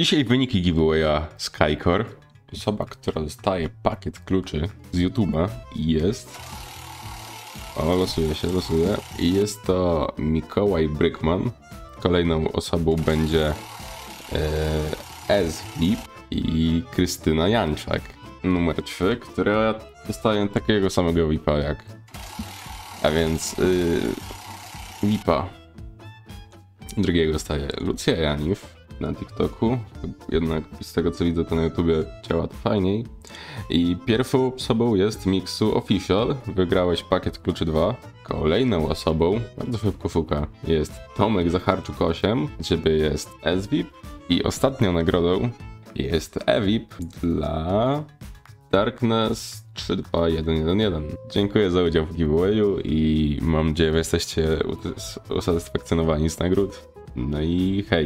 Dzisiaj wyniki giveawaya Skycore. Osoba, która dostaje pakiet kluczy z YouTube'a jest... O, losuje się, losuje. I jest to Mikołaj Brickman. Kolejną osobą będzie SVIP i Krystyna Janczak. Numer 3, która dostaje takiego samego VIPa jak... A więc... VIPa. Drugiego dostaje Lucja Janif na TikToku. Jednak z tego co widzę, to na YouTubie działa to fajniej. I pierwszą osobą jest Mixu Official. Wygrałeś pakiet kluczy 2. Kolejną osobą, bardzo szybko szuka, jest Tomek Zacharczuk 8. Ciebie jest SVIP. I ostatnią nagrodą jest EVIP dla Darkness 32111. Dziękuję za udział w giveawayu i mam nadzieję, że jesteście usatysfakcjonowani z nagród. No i hej!